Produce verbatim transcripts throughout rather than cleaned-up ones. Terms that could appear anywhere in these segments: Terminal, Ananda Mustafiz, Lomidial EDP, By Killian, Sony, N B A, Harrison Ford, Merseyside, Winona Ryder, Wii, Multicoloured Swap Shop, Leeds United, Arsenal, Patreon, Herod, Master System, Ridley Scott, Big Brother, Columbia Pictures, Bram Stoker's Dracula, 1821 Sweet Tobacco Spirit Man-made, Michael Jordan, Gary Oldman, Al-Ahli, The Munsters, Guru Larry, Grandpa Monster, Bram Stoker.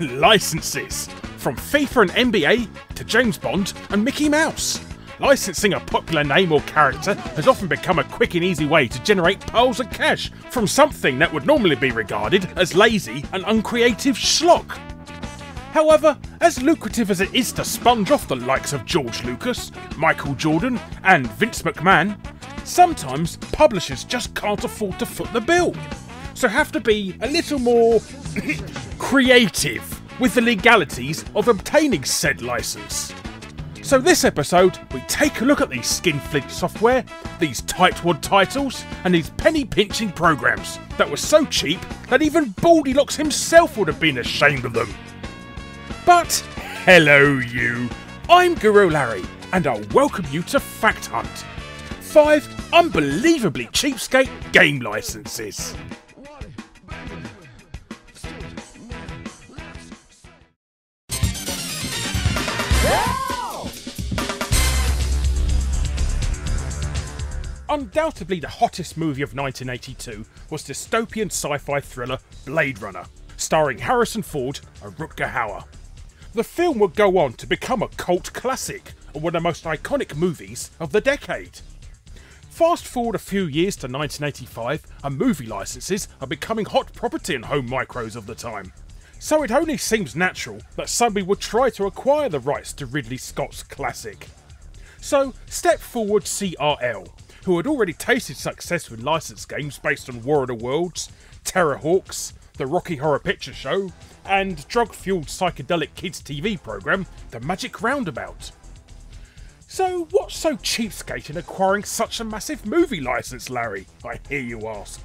Licenses. From FIFA and N B A to James Bond and Mickey Mouse. Licensing a popular name or character has often become a quick and easy way to generate piles of cash from something that would normally be regarded as lazy and uncreative schlock. However, as lucrative as it is to sponge off the likes of George Lucas, Michael Jordan and Vince McMahon, sometimes publishers just can't afford to foot the bill, so have to be a little more creative with the legalities of obtaining said license. So this episode, we take a look at these skinflint software, these tightwad titles, and these penny-pinching programs that were so cheap that even Baldylocks himself would have been ashamed of them. But hello you, I'm Guru Larry, and I'll welcome you to Fact Hunt. Five unbelievably cheapskate game licenses. Undoubtedly the hottest movie of nineteen eighty-two was dystopian sci-fi thriller Blade Runner, starring Harrison Ford and Rutger Hauer. The film would go on to become a cult classic and one of the most iconic movies of the decade. Fast forward a few years to nineteen eighty-five and movie licenses are becoming hot property in home micros of the time. So it only seems natural that somebody would try to acquire the rights to Ridley Scott's classic. So step forward C R L, who had already tasted success with licensed games based on War of the Worlds, Terror Hawks, the Rocky Horror Picture Show, and drug-fueled psychedelic kids T V programme The Magic Roundabout. So what's so cheapskate in acquiring such a massive movie licence, Larry, I hear you ask?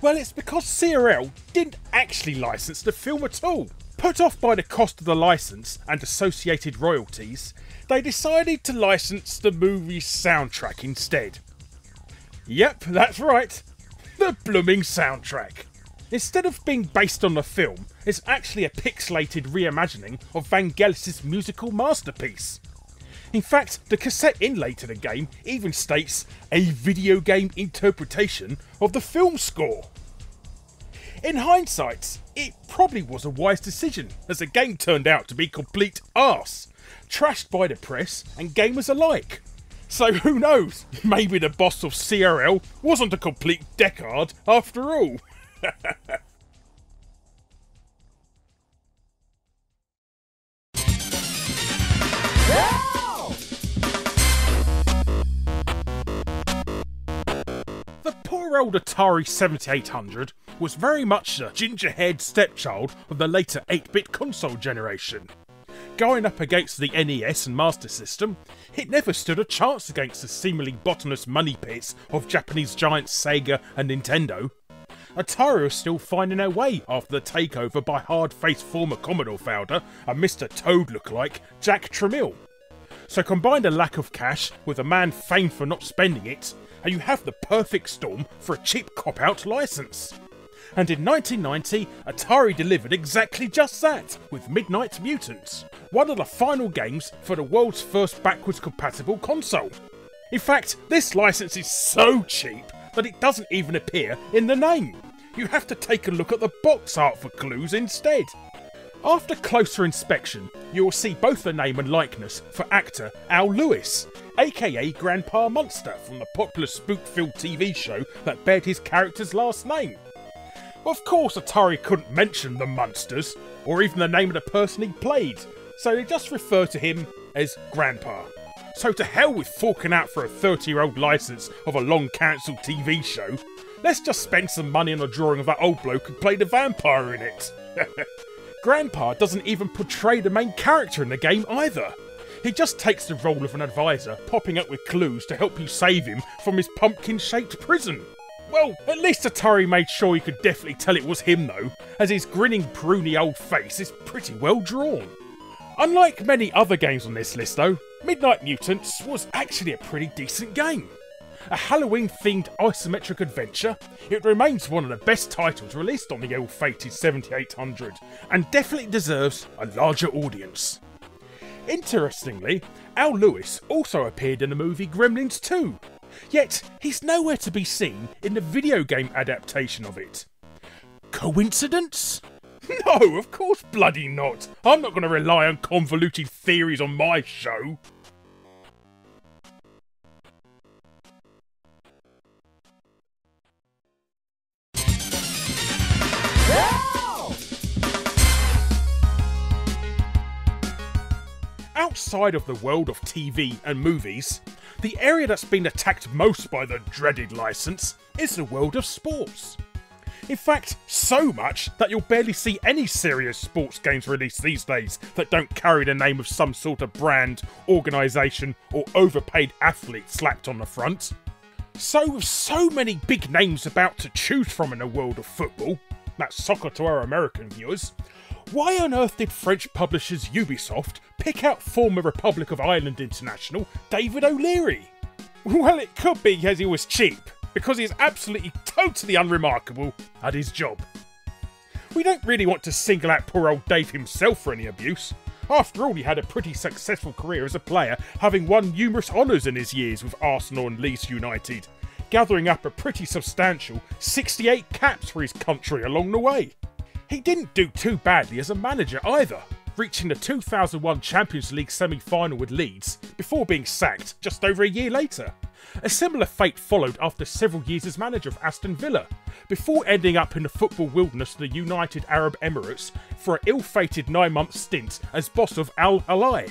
Well, it's because C R L didn't actually licence the film at all. Put off by the cost of the licence and associated royalties, they decided to license the movie's soundtrack instead. Yep, that's right, the blooming soundtrack. Instead of being based on the film, it's actually a pixelated reimagining of Vangelis' musical masterpiece. In fact, the cassette inlay to the game even states a video game interpretation of the film score. In hindsight, it probably was a wise decision, as the game turned out to be complete arse. Trashed by the press and gamers alike. So who knows, maybe the boss of C R L wasn't a complete deckard after all. The poor old Atari seventy-eight hundred was very much the ginger-haired stepchild of the later eight bit console generation. Going up against the N E S and Master System, it never stood a chance against the seemingly bottomless money pits of Japanese giants Sega and Nintendo. Atari was still finding their way after the takeover by hard-faced former Commodore founder and Mister Toad lookalike Jack Tramiel. So combine a lack of cash with a man famed for not spending it, and you have the perfect storm for a cheap cop-out license. And in nineteen ninety, Atari delivered exactly just that with Midnight Mutants, one of the final games for the world's first backwards compatible console. In fact, this license is so cheap that it doesn't even appear in the name. You have to take a look at the box art for clues instead. After closer inspection, you will see both the name and likeness for actor Al Lewis, aka Grandpa Monster from the popular spook-filled T V show that bared his character's last name. Of course Atari couldn't mention the Munsters, or even the name of the person he played, so they just refer to him as Grandpa. So to hell with forking out for a thirty year old licence of a long cancelled T V show, let's just spend some money on a drawing of that old bloke who played a vampire in it. Grandpa doesn't even portray the main character in the game either. He just takes the role of an advisor, popping up with clues to help you save him from his pumpkin-shaped prison. Well, at least Atari made sure you could definitely tell it was him though, as his grinning, pruny old face is pretty well drawn. Unlike many other games on this list though, Midnight Mutants was actually a pretty decent game. A Halloween-themed isometric adventure, it remains one of the best titles released on the ill-fated seventy-eight hundred, and definitely deserves a larger audience. Interestingly, Al Lewis also appeared in the movie Gremlins two. Yet, he's nowhere to be seen in the video game adaptation of it. Coincidence? No, of course bloody not. I'm not going to rely on convoluted theories on my show. Outside of the world of T V and movies, the area that's been attacked most by the dreaded licence is the world of sports. In fact, so much that you'll barely see any serious sports games released these days that don't carry the name of some sort of brand, organisation or overpaid athlete slapped on the front. So with so many big names about to choose from in the world of football, that's soccer to our American viewers, why on earth did French publishers Ubisoft pick out former Republic of Ireland international David O'Leary? Well, it could be as he was cheap, because he's absolutely totally unremarkable at his job. We don't really want to single out poor old Dave himself for any abuse. After all, he had a pretty successful career as a player, having won numerous honours in his years with Arsenal and Leeds United, gathering up a pretty substantial sixty-eight caps for his country along the way. He didn't do too badly as a manager either, reaching the two thousand one Champions League semi-final with Leeds before being sacked just over a year later. A similar fate followed after several years as manager of Aston Villa, before ending up in the football wilderness of the United Arab Emirates for an ill-fated nine-month stint as boss of Al-Ahli.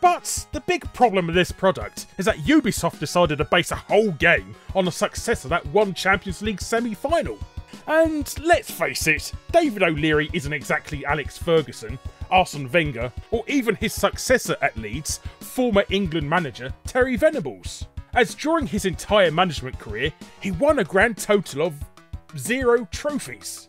But the big problem with this product is that Ubisoft decided to base a whole game on the success of that one Champions League semi-final. And let's face it, David O'Leary isn't exactly Alex Ferguson, Arsene Wenger, or even his successor at Leeds, former England manager Terry Venables, as during his entire management career, he won a grand total of zero trophies.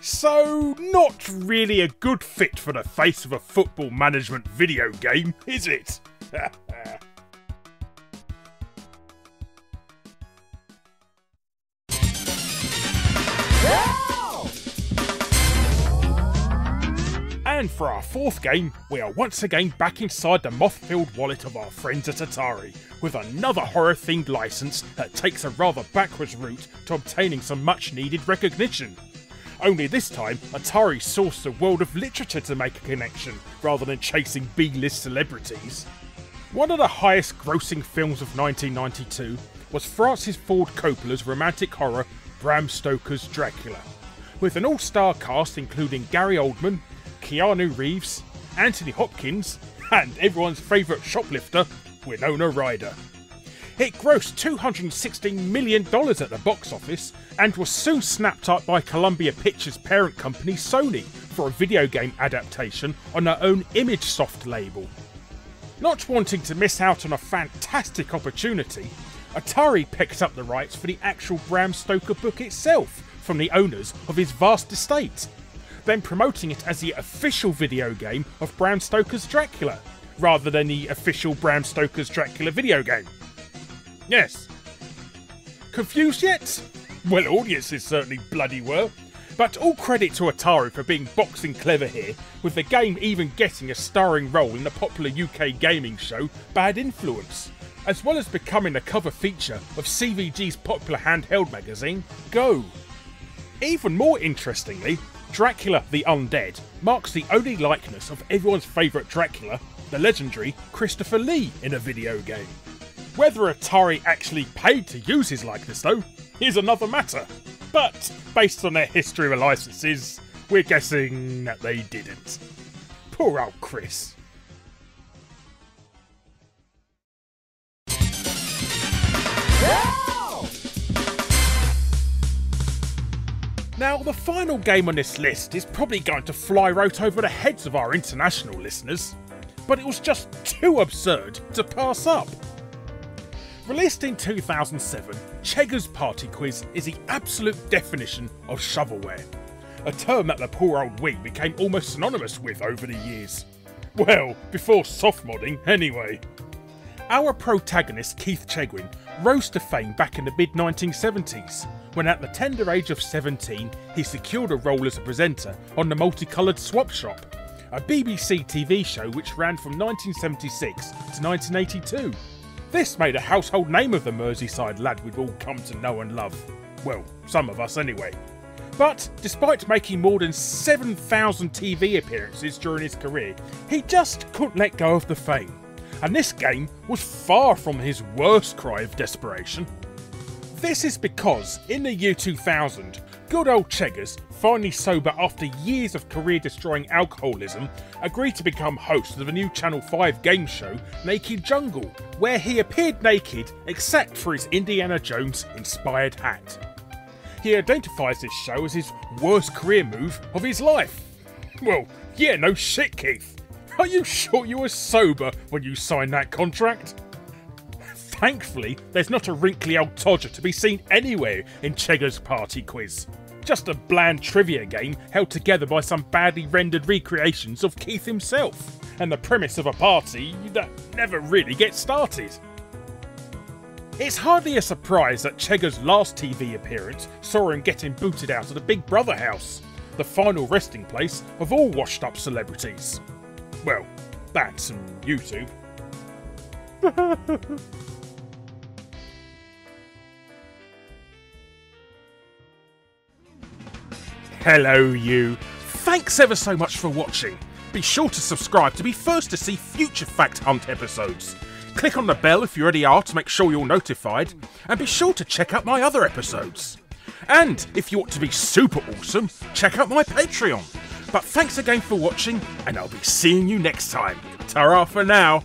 So, not really a good fit for the face of a football management video game, is it? And for our fourth game, we are once again back inside the moth-filled wallet of our friends at Atari, with another horror-themed license that takes a rather backwards route to obtaining some much-needed recognition. Only this time, Atari sourced the world of literature to make a connection, rather than chasing B-list celebrities. One of the highest-grossing films of nineteen ninety-two was Francis Ford Coppola's romantic horror Bram Stoker's Dracula, with an all-star cast including Gary Oldman, Keanu Reeves, Anthony Hopkins, and everyone's favourite shoplifter, Winona Ryder. It grossed two hundred sixteen million dollars at the box office and was soon snapped up by Columbia Pictures' parent company Sony for a video game adaptation on their own ImageSoft label. Not wanting to miss out on a fantastic opportunity, Atari picked up the rights for the actual Bram Stoker book itself from the owners of his vast estate, then promoting it as the official video game of Bram Stoker's Dracula, rather than the official Bram Stoker's Dracula video game. Yes. Confused yet? Well, audiences certainly bloody were. But all credit to Atari for being boxing clever here, with the game even getting a starring role in the popular U K gaming show Bad Influence, as well as becoming a cover feature of C V G's popular handheld magazine, Go! Even more interestingly, Dracula the Undead marks the only likeness of everyone's favourite Dracula, the legendary Christopher Lee, in a video game. Whether Atari actually paid to use his likeness though, is another matter, but based on their history with licences, we're guessing that they didn't. Poor old Chris. Now, the final game on this list is probably going to fly right over the heads of our international listeners, but it was just too absurd to pass up. Released in two thousand seven, Cheggers Party Quiz is the absolute definition of shovelware, a term that the poor old Wii became almost synonymous with over the years. Well, before soft modding anyway. Our protagonist Keith Chegwin rose to fame back in the mid nineteen seventies. When at the tender age of seventeen, he secured a role as a presenter on the Multicoloured Swap Shop, a B B C T V show which ran from nineteen seventy-six to nineteen eighty-two. This made a household name of the Merseyside lad we'd all come to know and love. Well, some of us anyway. But despite making more than seven thousand T V appearances during his career, he just couldn't let go of the fame. And this game was far from his worst cry of desperation. This is because, in the year two thousand, good old Cheggers, finally sober after years of career-destroying alcoholism, agreed to become host of the new Channel five game show, Naked Jungle, where he appeared naked except for his Indiana Jones-inspired hat. He identifies this show as his worst career move of his life. Well, yeah, no shit, Keith. Are you sure you were sober when you signed that contract? Thankfully, there's not a wrinkly old todger to be seen anywhere in Cheggers Party Quiz. Just a bland trivia game held together by some badly rendered recreations of Keith himself, and the premise of a party that never really gets started. It's hardly a surprise that Cheggers' last T V appearance saw him getting booted out of the Big Brother house, the final resting place of all washed-up celebrities. Well, that's on YouTube. Hello you! Thanks ever so much for watching. Be sure to subscribe to be first to see future Fact Hunt episodes. Click on the bell if you already are to make sure you're notified, and be sure to check out my other episodes. And if you want to be super awesome, check out my Patreon. But thanks again for watching, and I'll be seeing you next time. Ta-ra for now!